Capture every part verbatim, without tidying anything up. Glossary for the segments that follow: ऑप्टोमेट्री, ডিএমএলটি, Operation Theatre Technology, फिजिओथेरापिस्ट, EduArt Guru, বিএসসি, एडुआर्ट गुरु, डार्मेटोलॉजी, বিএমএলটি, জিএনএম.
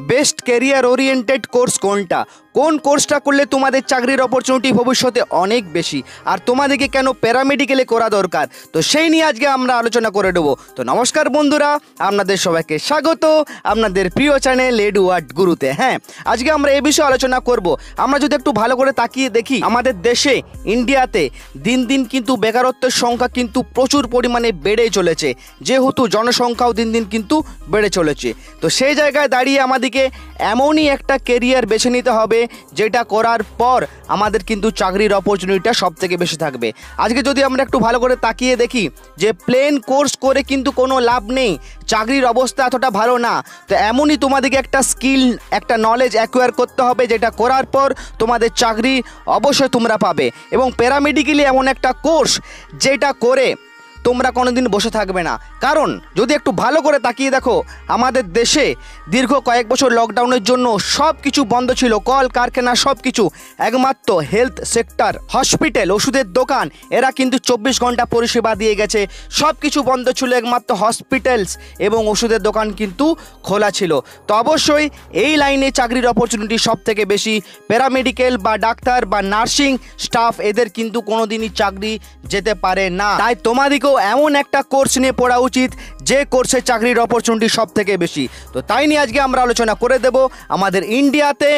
Best career oriented course कोनटा कोन कोर्सटा करले तुम्हारे चाकरिर अपॉर्चुनिटी भविष्यते अनेक बेशी आर तुम्हादेरके केन पैरामेडिकेले करा दरकार तो सेई निये आजके आमरा आलोचना करे देबो। तो नमस्कार बंधुरा, आपनादेर सबाइके स्वागत आपनादेर प्रिय चैनल एडुआर्ट गुरुते। हाँ, आजके आमरा ए विषये आलोचना करब। आमरा जोदि एकटू भालो करे ताकिये देखी आमादेर देशे इंडियाते दिन दिन किन्तु बेकारत्वेर संख्या किन्तु प्रचुर परिमाणे बेड़े चलेछे, जेहेतु जनसंख्याओ दिन दिन किन्तु बेड़े चलेछे। तो सेई जायगाय दाड़िये आमादेर দিকে এমনই একটা ক্যারিয়ার বেছে নিতে হবে যেটা করার পর আমাদের কিন্তু চাকরির অপরচুনিটিটা সবথেকে বেশি থাকবে। আজকে যদি আমরা একটু ভালো করে তাকিয়ে দেখি যে প্লেন কোর্স করে কিন্তু কোনো লাভ নেই, চাকরির অবস্থা এতটা ভালো না। তো এমনই তোমাদেরকে একটা স্কিল একটা নলেজ অ্যাকোয়ার করতে হবে যেটা করার পর তোমাদের চাকরি অবশ্যই তোমরা পাবে। এবং প্যারামেডিক্যালি এমন একটা কোর্স যেটা করে তোমরা কোনোদিন বসে থাকবে না। কারণ যদি একটু ভালো করে তাকিয়ে দেখো আমাদের দেশে দীর্ঘ কয়েক বছর লকডাউনের জন্য সব কিছু বন্ধ ছিল, কল কারখানা সব কিছু, একমাত্র হেলথ সেক্টর হসপিটাল ওষুধের দোকান এরা কিন্তু চব্বিশ ঘন্টা পরিষেবা দিয়ে গেছে। সব কিছু বন্ধ ছিল, একমাত্র হসপিটালস এবং ওষুধের দোকান কিন্তু খোলা ছিল। তো অবশ্যই এই লাইনে চাকরির অপরচুনিটি সব থেকে বেশি। প্যারামেডিক্যাল বা ডাক্তার বা নার্সিং স্টাফ এদের কিন্তু কোনোদিনই চাকরি যেতে পারে না। তাই তোমাদেরকে এমন একটা কোর্স নিয়ে পড়া উচিত যে কোর্সে চাকরির অপরচুনিটি সব থেকে বেশি। তো তাই নিয়ে আজকে আমরা আলোচনা করে দেব আমাদের ইন্ডিয়াতে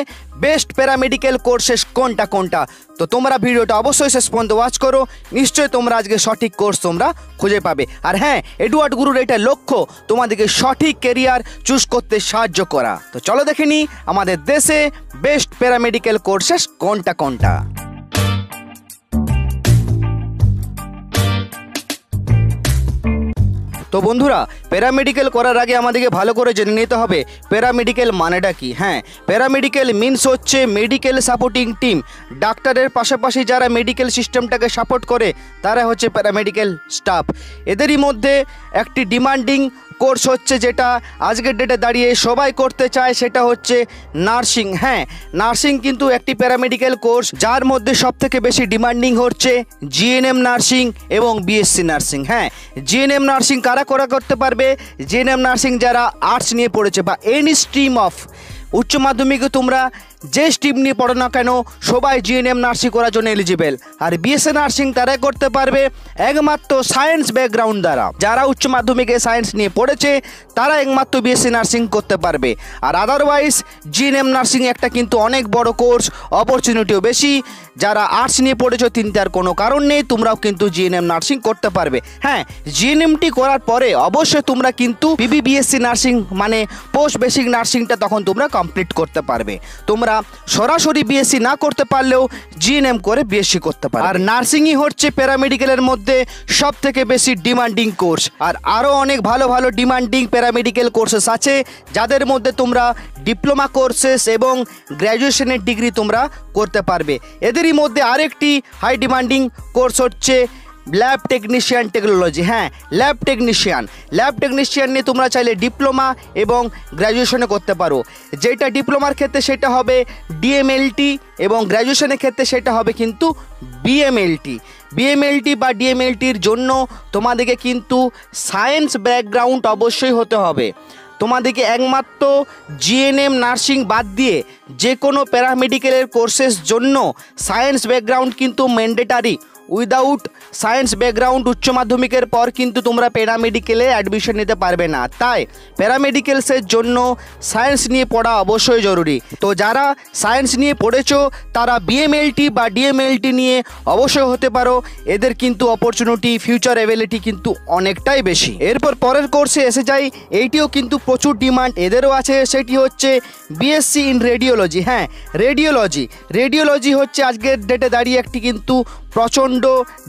বেস্ট প্যারামেডিক্যাল কোর্সেস কোনটা কোনটা। তো তোমরা ভিডিওটা অবশ্যই শেষ পর্যন্ত ওয়াচ করো, নিশ্চয়ই তোমরা আজকে সঠিক কোর্স তোমরা খুঁজে পাবে। আর হ্যাঁ, এডুয়ার্ট গুরুর এটা লক্ষ্য তোমাদেরকে সঠিক ক্যারিয়ার চুজ করতে সাহায্য করা। তো চলো দেখে নিই আমাদের দেশে বেস্ট প্যারামেডিক্যাল কোর্সেস কোনটা কোনটা। তো বন্ধুরা, প্যারামেডিক্যাল করার আগে আমাদেরকে ভালো করে জেনে নিতে হবে প্যারামেডিক্যাল মানেটা কি। হ্যাঁ, প্যারামেডিক্যাল মিন্স হচ্ছে মেডিকেল সাপোর্টিং টিম। ডাক্তারের পাশাপাশি যারা মেডিকেল সিস্টেমটাকে সাপোর্ট করে তারা হচ্ছে প্যারামেডিক্যাল স্টাফ। এদেরই মধ্যে একটি ডিমান্ডিং কোর্স হচ্ছে যেটা আজকের ডেটে দাঁড়িয়ে সবাই করতে চায়, সেটা হচ্ছে নার্সিং। হ্যাঁ, নার্সিং কিন্তু একটি প্যারামেডিক্যাল কোর্স যার মধ্যে সবথেকে বেশি ডিমান্ডিং হচ্ছে জিএনএম নার্সিং এবং বিএসসি নার্সিং। হ্যাঁ, জিএনএম নার্সিং কারা করা করতে পারবে? জিএনএম নার্সিং যারা আর্টস নিয়ে পড়েছে বা এনি স্ট্রিম অফ উচ্চ মাধ্যমিকে তোমরা যে স্ট্রিম নিয়ে পড়ো না কেন সবাই জিএনএম নার্সিং করার জন্য এলিজিবেল। আর বিএসসি নার্সিং তারাই করতে পারবে একমাত্র সায়েন্স ব্যাকগ্রাউন্ড দ্বারা, যারা উচ্চ মাধ্যমিকে সায়েন্স নিয়ে পড়েছে তারা একমাত্র বিএসসি নার্সিং করতে পারবে। আর আদারওয়াইজ জিএনএম নার্সিং একটা কিন্তু অনেক বড় কোর্স, অপরচুনিটিও বেশি। যারা আর্টস নিয়ে পড়েছো তিনটার কোনো কারণ নেই, তোমরাও কিন্তু জিএনএম নার্সিং করতে পারবে। হ্যাঁ, জিএনএমটি করার পরে অবশ্যই তোমরা কিন্তু বিবি বিএসসি নার্সিং মানে পোস্ট বেসিক নার্সিংটা তখন তোমরা কমপ্লিট করতে পারবে। তোমরা সরাসরি বিএসসি না করতে পারলেও জিএনএম করে বিএসসি করতে পারবে। আর নার্সিংই হচ্ছে প্যারামেডিক্যালের মধ্যে সব থেকে বেশি ডিমান্ডিং কোর্স। আর আরও অনেক ভালো ভালো ডিমান্ডিং প্যারামেডিক্যাল কোর্সেস আছে যাদের মধ্যে তোমরা ডিপ্লোমা কোর্সেস এবং গ্র্যাজুয়েশনের ডিগ্রি তোমরা করতে পারবে। এদেরই মধ্যে আরেকটি হাই ডিমান্ডিং কোর্স হচ্ছে ল্যাব টেকনিশিয়ান টেকনোলজি। হ্যাঁ, ল্যাব টেকনিশিয়ান ল্যাব টেকনিশিয়ান নিয়ে তোমরা চাইলে ডিপ্লোমা এবং গ্র্যাজুয়েশনে করতে পারো। যেটা ডিপ্লোমার ক্ষেত্রে সেটা হবে ডিএমএলটি এবং গ্র্যাজুয়েশনের ক্ষেত্রে সেটা হবে কিন্তু বিএমএলটি। বিএমএলটি বা ডিএমএলটির জন্য তোমাদেরকে কিন্তু সায়েন্স ব্যাকগ্রাউন্ড অবশ্যই হতে হবে। তোমাদেরকে একমাত্র জিএনএম নার্সিং বাদ দিয়ে যে কোনো প্যারামেডিক্যালের কোর্সের জন্য সায়েন্স ব্যাকগ্রাউন্ড কিন্তু ম্যান্ডেটারি। উইদাউট সায়েন্স ব্যাকগ্রাউন্ড উচ্চ মাধ্যমিকের পর কিন্তু তোমরা প্যারামেডিক্যালে অ্যাডমিশন নিতে পারবে না। তাই প্যারামেডিক্যালসের জন্য সায়েন্স নিয়ে পড়া অবশ্যই জরুরি। তো যারা সায়েন্স নিয়ে পড়েছো তারা বিএমএলটি বা ডিএমএলটি নিয়ে অবশ্যই হতে পারো। এদের কিন্তু অপরচুনিটি ফিউচার অ্যাভেলেবিলিটি কিন্তু অনেকটাই বেশি। এরপর পরের কোর্সে এসে যাই, এইটিও কিন্তু প্রচুর ডিমান্ড এদেরও আছে, সেটি হচ্ছে বিএসসি ইন রেডিওলজি। হ্যাঁ, রেডিওলজি রেডিওলজি হচ্ছে আজকের ডেটে দাঁড়িয়ে একটি কিন্তু প্রচণ্ড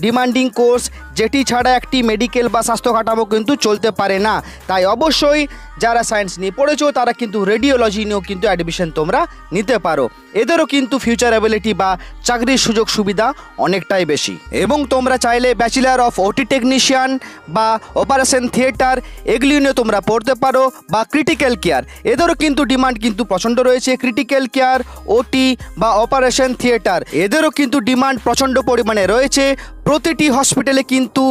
ডিমান্ডিং কোর্স, যেটি ছাড়া একটি মেডিকেল বা স্বাস্থ্য কাঠামো কিন্তু চলতে পারে না। তাই অবশ্যই যারা সায়েন্স নিয়ে পড়েছো তারা কিন্তু রেডিওলজি নিয়েও কিন্তু অ্যাডমিশন তোমরা নিতে পারো। এদেরও কিন্তু ফিউচার অ্যাবিলিটি বা চাকরির সুযোগ সুবিধা অনেকটাই বেশি। এবং তোমরা চাইলে ব্যাচেলার অফ ওটি টেকনিশিয়ান বা অপারেশন থিয়েটার এগুলি নিয়ে তোমরা পড়তে পারো। বা ক্রিটিক্যাল কেয়ার, এদেরও কিন্তু ডিমান্ড কিন্তু প্রচণ্ড রয়েছে। ক্রিটিক্যাল কেয়ার, ওটি বা অপারেশন থিয়েটার এদেরও কিন্তু ডিমান্ড প্রচণ্ড পরিমাণে রয়েছে। প্রতিটি হসপিটালে কিন্তু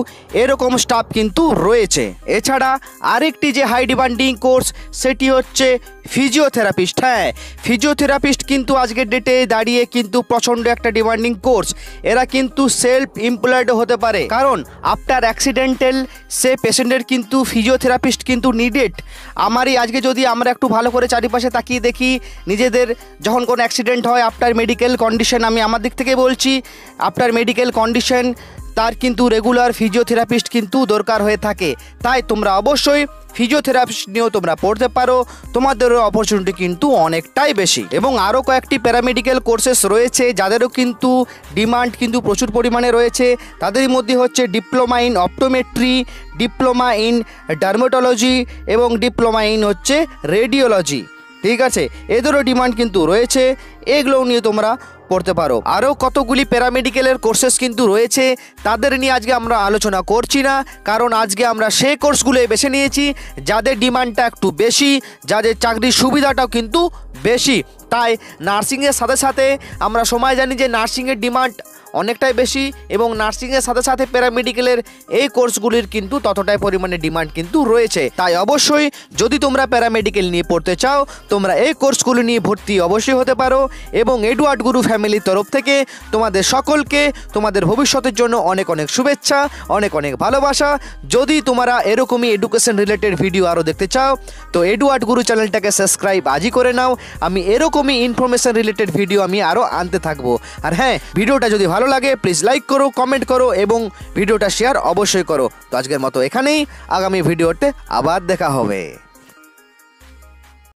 এরকম স্টাফ কিন্তু রয়েছে। এছাড়া আরেকটি যে হাই ডিমান্ডিং কোর্স সেটি হচ্ছে फिजिओथेरापिस्ट। हाँ, फिजिओथेरापिस्ट किन्तु आज के डेटे दाड़िए किन्तु प्रचंड एक डिमांडिंग कोर्स। एरा किन्तु सेल्फ एमप्लॉयड होते पारे, कारण आफ्टर एक्सिडेंटल से पेशेंटर किन्तु फिजिओथेरापिस्ट किन्तु नीडेड। आमारी आज के जोदी आमरा एकटू भालो करे चारिपाशे ताकिये देखी निजेदेर जखन कोनो एक्सिडेंट हय आफ्टर मेडिकल कंडिशन, आमी आमार दिक थेके बोलछि आफ्टर मेडिकल कंडिशन तार किन्तु रेगुलर फिजिओथेरापिस्ट किन्तु दरकार हये थाके। ताई तोमरा अवश्यई फिजिओथेरापिस्ट नियो तोमरा पढ़ते पारो, तोमादेरो अपरचुनिटी किन्तु अनेकटाई बेशी। एबं आरो कयेकटी पैरामेडिकल कोर्सेस रयेछे जादेरो किन्तु डिमांड किन्तु प्रचुर परिमाणे रयेछे। तादेर मध्ये हच्छे diploma in ऑप्टोमेट्री, diploma in डार्मेटोलॉजी एबं डिप्लोमा इन हच्छे रेडियोलॉजी। ठीक आछे, एदेरो डिमांड किन्तु रयेछे, एगुलो नियो तोमरा पढ़ते पारो। आरो कतगुली पैरामेडिकल कोर्सेस किन्तु रयेछे, तादेर निये आजके आमरा आलोचना करछि ना, कारण आजके आमरा सेई कोर्सगुलोई बेछे नियेछि जादेर डिमांडटा एकटु बेशी, जादेर चाकरिर सुविधाटाओ किन्तु बेशी। ताई नार्सिंगेर साथे साथे आमरा सबाई जानि जे नार्सिंगेर डिमांड अनेकटाई बेशी एबं नार्सिंगेर साथे साथे पैरामेडिकलेर एई कोर्सगुलिर किन्तु ततटाई परिमाणे डिमांड किन्तु रयेछे। ताई अवश्यई जोदि तोमरा पैरामेडिकल निये पढ़ते चाओ तोमरा एई कोर्सगुलो निये भर्ती अवश्यई होते पारो एबं एडुआर्ट गुरु फैमिलिर तरफ थेके तोमादेर सकलके तोमादेर भविष्यतेर जोन्नो अनेक अनेक शुभेच्छा, अनेक अनेक भालोबासा। जोदि तोमरा एरकमई एडुकेशन रिलेटेड भिडियो आरो देखते चाओ तो एडुआर्ट गुरु चैनलटाके सबस्क्राइब आजई करे नाओ। आमि एरकमई इनफरमेशन रिलेटेड भिडियो आमि आरो आनते थाकबो। आर हाँ, भिडियोटा जोदि भालो लागे प्लिज लाइक करो, कमेंट करो एवं भिडियोटा शेयर अवश्य करो। तो आजकेर मतो एखानेई, आगामी भिडियोते आबार देखा होबे।